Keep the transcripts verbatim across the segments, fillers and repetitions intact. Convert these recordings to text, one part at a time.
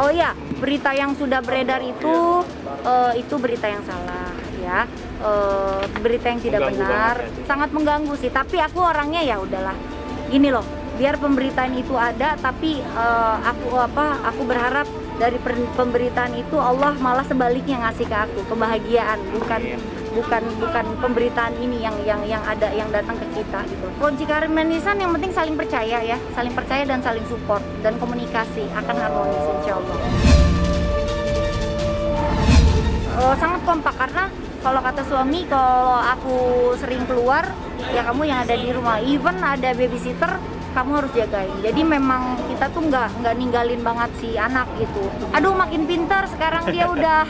Oh ya, berita yang sudah beredar itu uh, itu berita yang salah ya, uh, berita yang tidak benar, sangat mengganggu sih. Tapi aku orangnya ya udahlah, gini loh, biar pemberitaan itu ada, tapi uh, aku apa? Aku berharap dari pemberitaan itu Allah malah sebaliknya ngasih ke aku kebahagiaan, bukan bukan bukan pemberitaan ini yang yang yang ada yang datang ke kita gitu. Kunci Karmenisan yang penting saling percaya ya, saling percaya dan saling support dan komunikasi akan harmonis insya Allah. Oh, sangat kompak karena kalau kata suami, kalau aku sering keluar ya kamu yang ada di rumah, even ada babysitter kamu harus jagain. Jadi memang kita tuh nggak nggak ninggalin banget si anak gitu. Aduh, makin pintar sekarang dia udah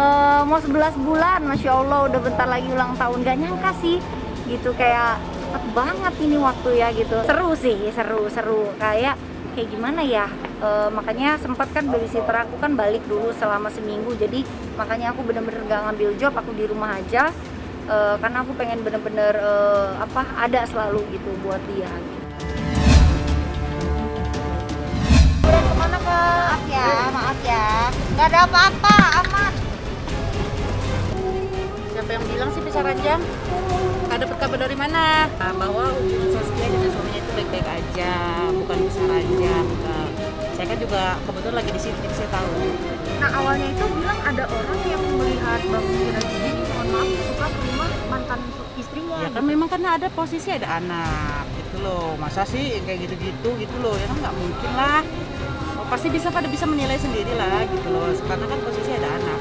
uh, mau sebelas bulan, masya Allah, udah bentar lagi ulang tahun. Gak nyangka sih gitu, kayak cepet banget ini waktu ya gitu. Seru sih, seru-seru kayak kayak gimana ya. Uh, makanya sempat kan babysitter aku kan balik dulu selama seminggu. Jadi makanya aku bener-bener gak ngambil job, aku di rumah aja. Uh, karena aku pengen bener-bener uh, apa ada selalu gitu buat dia. Maaf ya, maaf ya. Nggak ada apa-apa, aman. Siapa yang bilang sih bisa ranjang? Nggak dapat kabar dari mana? Nah, bahwa hubungan Zaskia dengan suaminya itu baik-baik aja, bukan bisa ranjang. Nah, saya kan juga kebetulan lagi di sini, jadi saya tahu. Nah, awalnya itu bilang ada orang yang melihat Bang Rajudin, mohon maaf, suka ke rumah mantan istrinya. Ya kan memang karena ada posisi ada anak, gitu loh. Masa sih kayak gitu-gitu gitu loh, ya kan nggak mungkin lah. Pasti bisa pada bisa menilai sendiri lah gitu loh, karena kan posisi ada anak.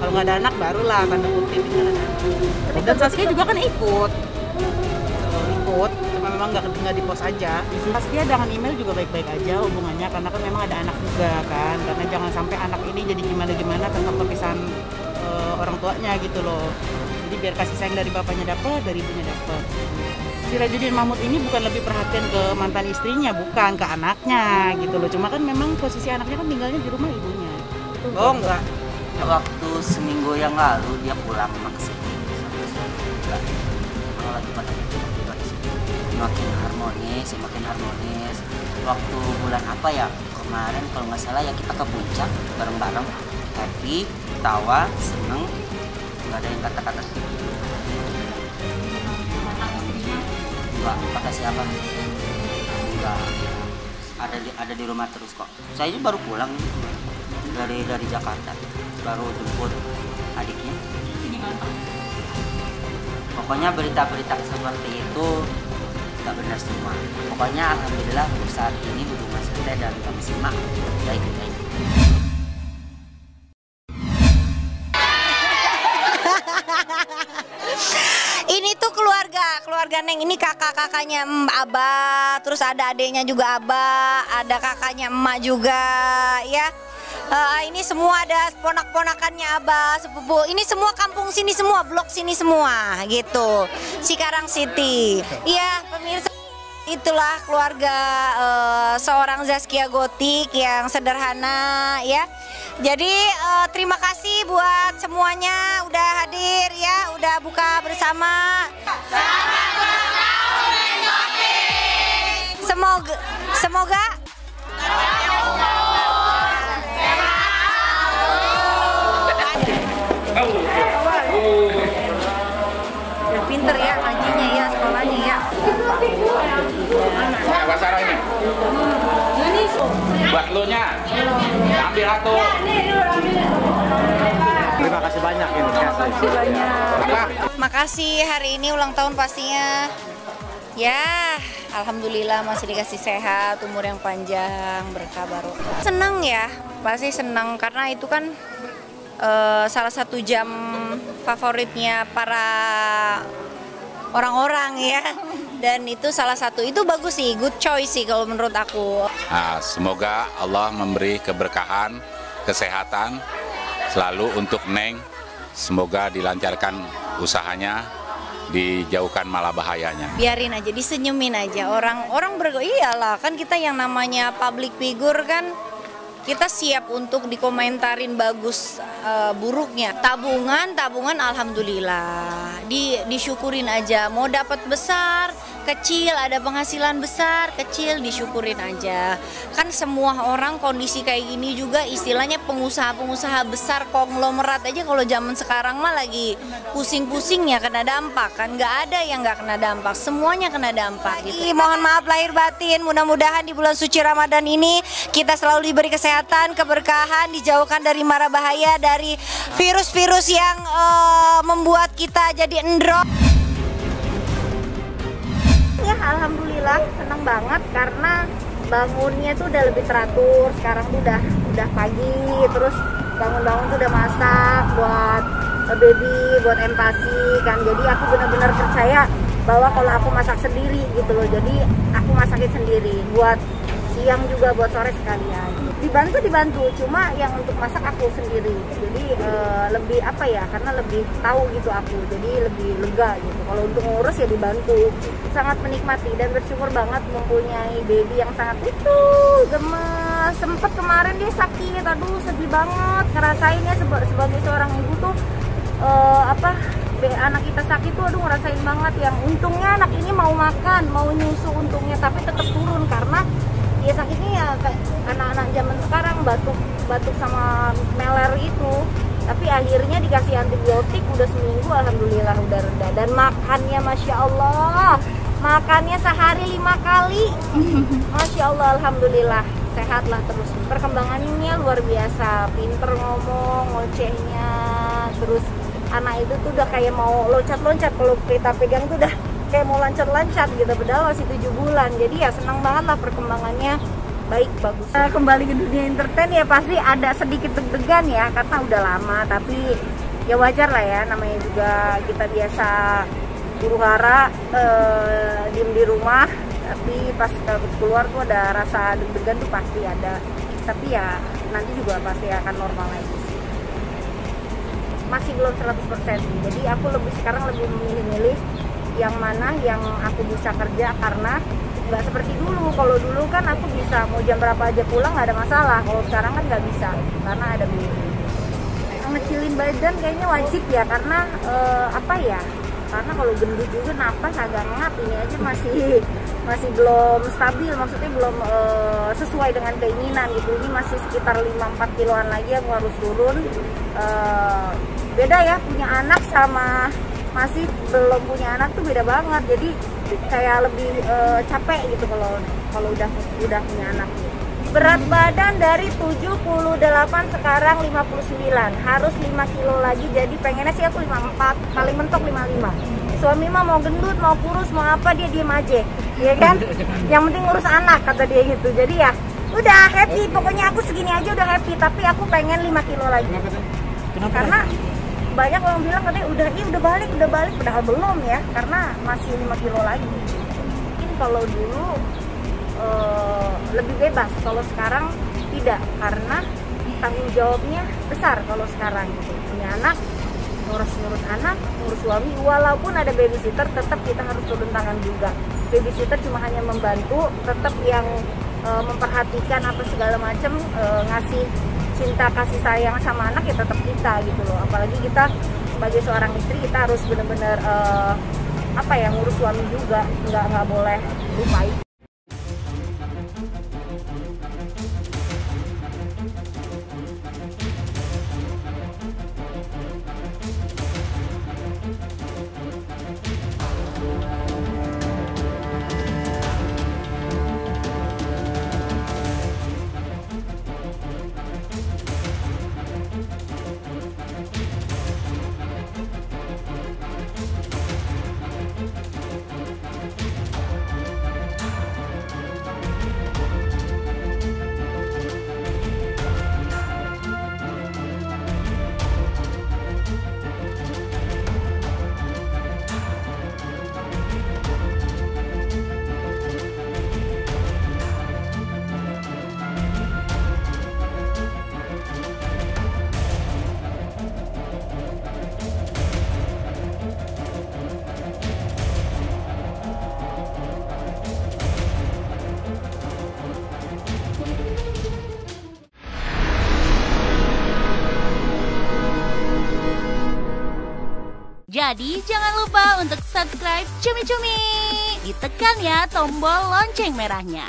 Kalau nggak ada anak barulah tanda kutip ada anak. Dan Zaskia juga kan ikut, ikut, cuma memang nggak nggak di pos aja. Zaskia dengan email juga baik-baik aja hubungannya, karena kan memang ada anak juga kan. Karena jangan sampai anak ini jadi gimana-gimana tentang perpisahan e, orang tuanya gitu loh. Jadi biar kasih sayang dari bapaknya dapat, dari ibunya dapat. Si Rajudin Mahmud ini bukan lebih perhatian ke mantan istrinya, bukan ke anaknya gitu loh. Cuma kan memang posisi anaknya kan tinggalnya di rumah ibunya. Oh enggak. Ya, waktu seminggu yang lalu dia pulang maksud sampai sebulan. Kalau lagi pada makin harmonis, makin harmonis. Waktu bulan apa ya kemarin kalau nggak salah ya kita ke puncak bareng-bareng, happy, tawa, seneng, nggak ada yang kata-kata. Kata siapa? Enggak. Ada di ada di rumah terus kok. Saya ini baru pulang dari dari Jakarta. Baru jemput adiknya. Pokoknya berita-berita seperti itu nggak benar semua. Pokoknya alhamdulillah untuk saat ini hubungan saya dan kami simak baik-baik. Keluarga, keluarga Neng ini kakak-kakaknya Abah, terus ada adeknya juga Abah, ada kakaknya Emak juga ya. Uh, ini semua ada ponak-ponakannya Abah, sepupu. Ini semua kampung sini semua, blok sini semua gitu. Cikarang City. Iya, pemirsa. Itulah keluarga uh, seorang Zaskia Gotik yang sederhana ya. Jadi uh, terima kasih buat semuanya udah hadir ya, udah buka bersama. Selamat ulang tahun Neng Gotik. Semoga semoga panjang umur, sehat selalu. Ya pinter ya ngajinya ya, sekolahnya ya. Bahasa Arabnya. Buat lu nya, ambil aku. Terima kasih banyak ini. Terima kasih banyak. Makasih hari ini ulang tahun pastinya. Ya, alhamdulillah masih dikasih sehat, umur yang panjang, berkah barokah. Senang ya, pasti senang karena itu kan uh, salah satu jam favoritnya para orang-orang ya. Dan itu salah satu, itu bagus sih, good choice sih kalau menurut aku. Nah, semoga Allah memberi keberkahan, kesehatan selalu untuk Neng. Semoga dilancarkan usahanya, dijauhkan malabahayanya. Biarin aja, disenyumin aja. Orang orang bergo, iyalah kan kita yang namanya public figure kan kita siap untuk dikomentarin bagus uh, buruknya. Tabungan, tabungan alhamdulillah, di, disyukurin aja. Mau dapat besar, kecil, ada penghasilan besar, kecil, disyukurin aja. Kan semua orang kondisi kayak gini juga, istilahnya pengusaha-pengusaha besar, konglomerat aja kalau zaman sekarang mah lagi pusing-pusingnya kena dampak. Kan nggak ada yang nggak kena dampak, semuanya kena dampak. Gitu. Mohon maaf lahir batin, mudah-mudahan di bulan suci Ramadan ini kita selalu diberi kesehatan, keberkahan, dijauhkan dari mara bahaya, dari virus-virus yang uh, membuat kita jadi endro. Ya alhamdulillah senang banget karena bangunnya tuh udah lebih teratur. Sekarang tuh udah udah pagi, terus bangun-bangun tuh udah masak buat baby, buat empati kan. Jadi aku benar-benar percaya bahwa kalau aku masak sendiri gitu loh. Jadi aku masakin sendiri buat siang juga, buat sore sekalian. Dibantu dibantu, cuma yang untuk masak aku sendiri. Jadi e, lebih apa ya, karena lebih tahu gitu aku. Jadi lebih lega gitu. Kalau untuk ngurus ya dibantu. Sangat menikmati dan bersyukur banget mempunyai baby yang sangat lucu, gemes. Sempet kemarin dia sakit, aduh sedih banget. Ngerasainnya seba, sebagai seorang ibu tuh e, apa anak kita sakit tuh aduh ngerasain banget. Yang untungnya anak ini mau makan, mau nyusu untungnya, tapi tetap turun karena ya sakitnya ya kayak anak-anak zaman sekarang batuk batuk sama meler itu. Tapi akhirnya dikasih antibiotik udah seminggu, alhamdulillah udah reda. Dan makannya masya Allah, makannya sehari lima kali, masya Allah, alhamdulillah sehatlah terus. Perkembangannya luar biasa, pinter ngomong, ngocehnya, terus anak itu tuh udah kayak mau loncat-loncat kalau kita pegang tuh udah kayak mau lancar-lancar gitu, padahal masih tujuh bulan. Jadi ya senang banget lah, perkembangannya baik, bagus. Kembali ke dunia entertain ya pasti ada sedikit deg-degan ya, karena udah lama. Tapi ya wajar lah ya, namanya juga kita biasa huru hara, eh, diem di rumah. Tapi pas keluar tuh ada rasa deg-degan tuh pasti ada. Tapi ya nanti juga pasti akan normal lagi. Masih belum seratus persen, jadi aku lebih sekarang lebih memilih-milih yang mana yang aku bisa kerja, karena nggak seperti dulu. Kalau dulu kan aku bisa mau jam berapa aja pulang, nggak ada masalah. Kalau sekarang kan nggak bisa karena ada baby. Ngecilin badan kayaknya wajib ya, karena eh, apa ya, karena kalau gendut juga napas agak ngap. Ini aja masih masih belum stabil, maksudnya belum eh, sesuai dengan keinginan gitu. Ini masih sekitar lima empat kiloan lagi aku harus turun. Eh, beda ya punya anak sama masih belum punya anak tuh beda banget. Jadi kayak lebih e, capek gitu kalau kalau udah udah punya anak. Berat badan dari tujuh puluh delapan sekarang lima puluh sembilan, harus lima kilo lagi. Jadi pengennya sih aku lima puluh empat, paling mentok lima puluh lima. Suami mah mau gendut, mau kurus, mau apa, dia diem aja ya kan, yang penting ngurus anak kata dia gitu. Jadi ya udah happy, pokoknya aku segini aja udah happy. Tapi aku pengen lima kilo lagi. Kenapa? Karena banyak orang bilang katanya udah ini udah balik udah balik padahal belum ya, karena masih lima kilo lagi. Mungkin kalau dulu e, lebih bebas, kalau sekarang tidak, karena tanggung jawabnya besar kalau sekarang gitu. Punya anak, ngurus-ngurus anak, ngurus suami, walaupun ada babysitter tetap kita harus turun tangan juga. Babysitter cuma hanya membantu, tetap yang e, memperhatikan apa segala macam, e, ngasih cinta kasih sayang sama anak ya tetap kita gitu loh. Apalagi kita sebagai seorang istri, kita harus benar-benar uh, apa ya, ngurus suami juga, nggak nggak boleh lupain. Jadi jangan lupa untuk subscribe Cumi-Cumi. Ditekan ya tombol lonceng merahnya.